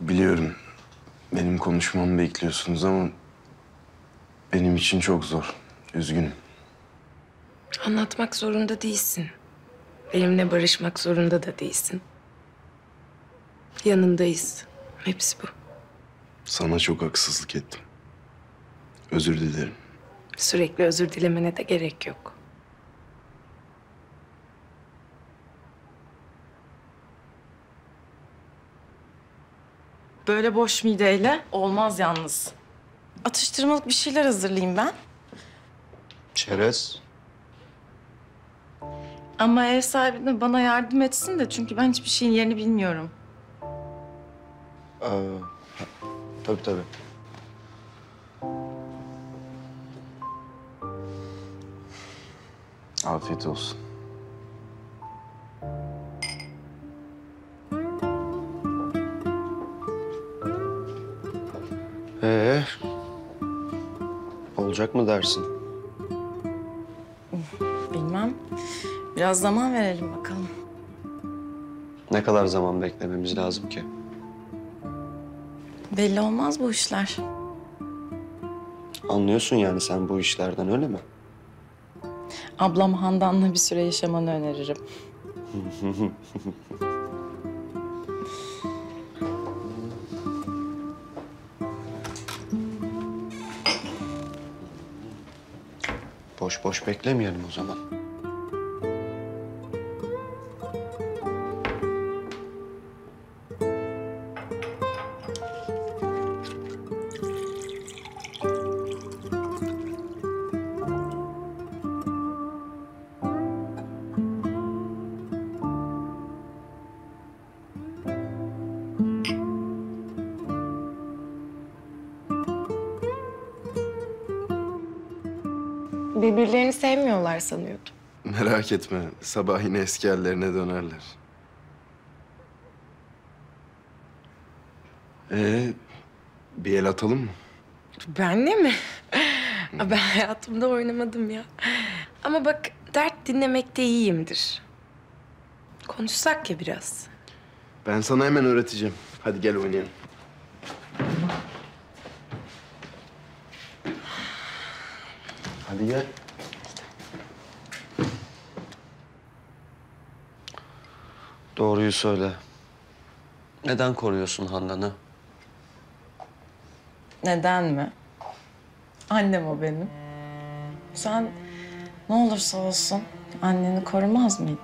Biliyorum, benim konuşmamı bekliyorsunuz ama benim için çok zor. Üzgünüm. Anlatmak zorunda değilsin. Benimle barışmak zorunda da değilsin. Yanındayız. Hepsi bu. Sana çok haksızlık ettim. Özür dilerim. Sürekli özür dilemene de gerek yok. Böyle boş mideyle olmaz yalnız. Atıştırmalık bir şeyler hazırlayayım ben. Çerez. Ama ev sahibi de bana yardım etsin de çünkü ben hiçbir şeyin yerini bilmiyorum. Tabii. Afiyet olsun. Olacak mı dersin? Bilmem. Biraz zaman verelim bakalım. Ne kadar zaman beklememiz lazım ki? Belli olmaz bu işler. Anlıyorsun yani sen bu işlerden, öyle mi? Ablam Handan'la bir süre yaşamanı öneririm. Boş boş beklemeyelim o zaman. Birbirlerini sevmiyorlar sanıyordum. Merak etme, sabah yine eski hallerine dönerler. Bir el atalım mı? Benle mi? Ben hayatımda oynamadım ya. Ama bak, dert dinlemekte iyiyimdir. Konuşsak ya biraz. Ben sana hemen öğreteceğim. Hadi gel oynayalım. Hadi gel. Doğruyu söyle. Neden koruyorsun Handan'ı? Neden mi? Annem o benim. Sen ne olursa olsun anneni korumaz mıydın?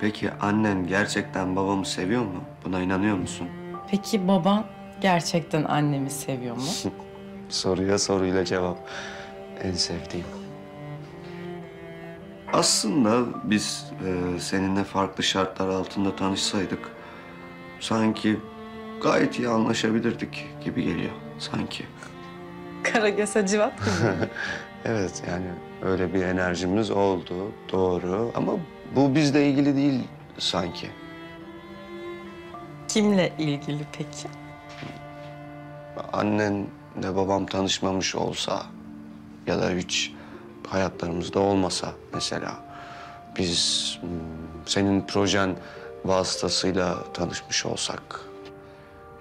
Peki annen gerçekten babamı seviyor mu? Buna inanıyor musun? Peki baban gerçekten annemi seviyor mu? Soruya soruyla cevap. En sevdiğim. Aslında biz seninle farklı şartlar altında tanışsaydık sanki gayet iyi anlaşabilirdik gibi geliyor sanki. Karagöz Hacivat gibi. Evet, yani öyle bir enerjimiz oldu, doğru, ama bu bizle ilgili değil sanki. Kimle ilgili peki? Annenle babam tanışmamış olsa ya da hiç hayatlarımızda olmasa mesela, biz senin projen vasıtasıyla tanışmış olsak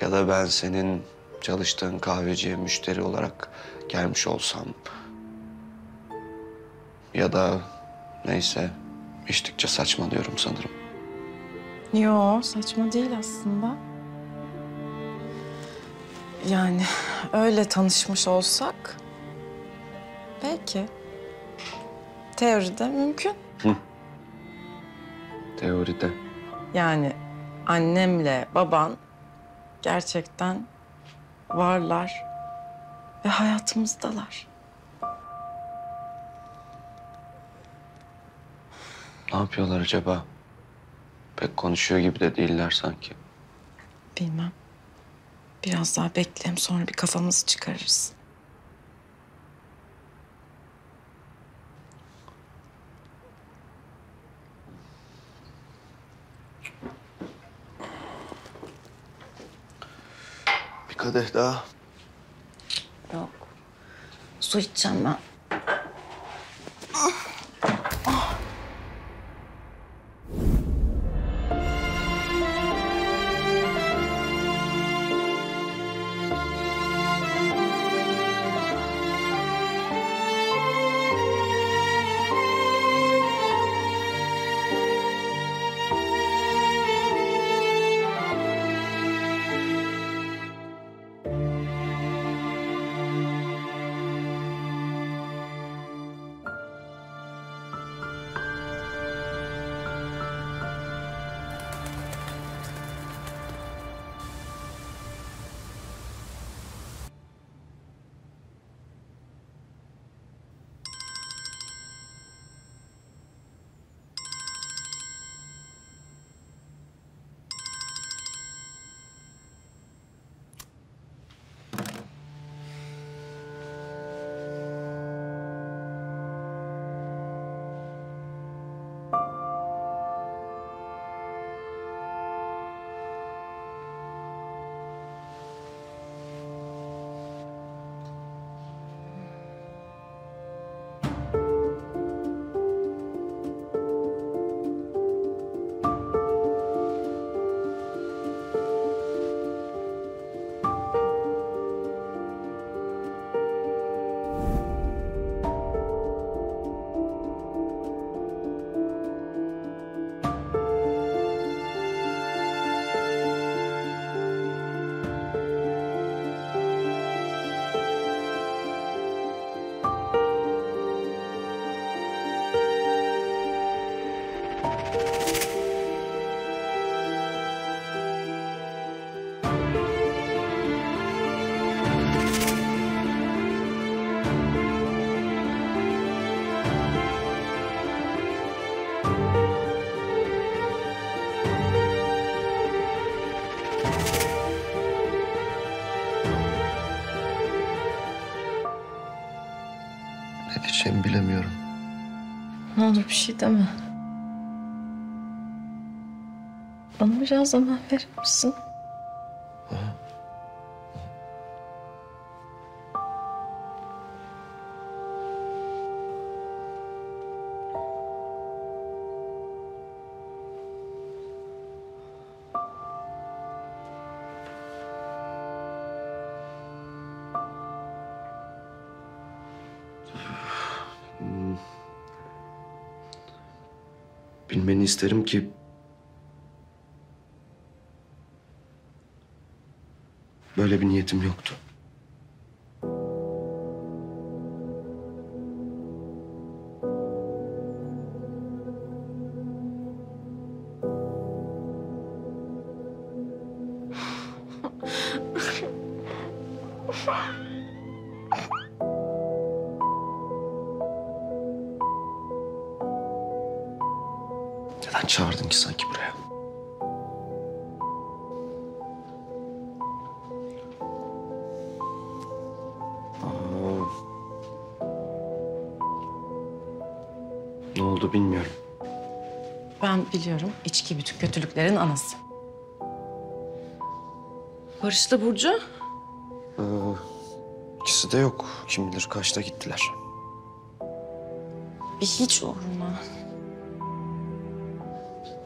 ya da ben senin çalıştığın kahveciye müşteri olarak gelmiş olsam ya da neyse, içtikçe saçmalıyorum sanırım. Yo, saçma değil aslında. Yani öyle tanışmış olsak belki. Teoride mümkün. Hı. Teoride. Yani annemle baban gerçekten varlar ve hayatımızdalar. Ne yapıyorlar acaba? Pek konuşuyor gibi de değiller sanki. Bilmem. Biraz daha bekleyelim, sonra bir kafamızı çıkarırız. Kadeh daha. Yok. Su içeceğim ben. edeceğimi bilemiyorum. Ne olur bir şey deme. Bana biraz zaman verir misin? Bilmeni isterim ki böyle bir niyetim yoktu. Neden çağırdın ki sanki buraya? Aa. Ne oldu bilmiyorum. Ben biliyorum. İçki bütün kötülüklerin anası. Barış'la Burcu? İkisi de yok. Kim bilir kaçta gittiler. Bir hiç uğruna.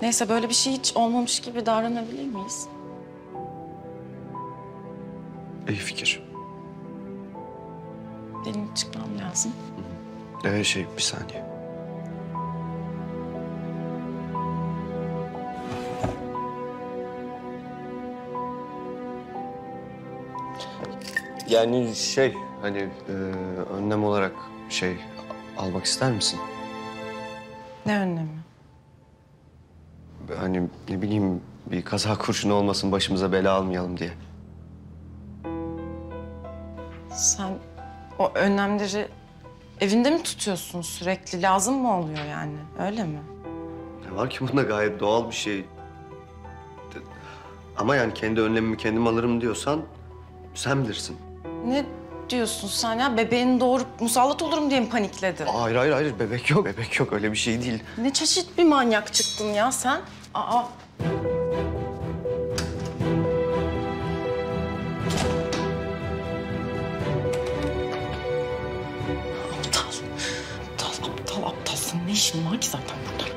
Neyse, böyle bir şey hiç olmamış gibi davranabilir miyiz? İyi fikir. Benim çıkmam lazım. Bir saniye. Yani önlem olarak almak ister misin? Ne önlemi? Ne bileyim, bir kaza kurşunu olmasın, başımıza bela almayalım diye. Sen o önlemleri evinde mi tutuyorsun sürekli? Lazım mı oluyor yani, öyle mi? Ne var ki bunda, gayet doğal bir şey. Ama yani kendi önlemimi kendim alırım diyorsan sen bilirsin. Ne diyorsun sen ya? Bebeğini doğurup musallat olurum diye mi panikledin? Hayır. Bebek yok. Bebek yok. Öyle bir şey değil. Ne çeşit bir manyak çıktın ya sen? Aa. Aptal. Aptalsın. Ne işin var ki zaten burada?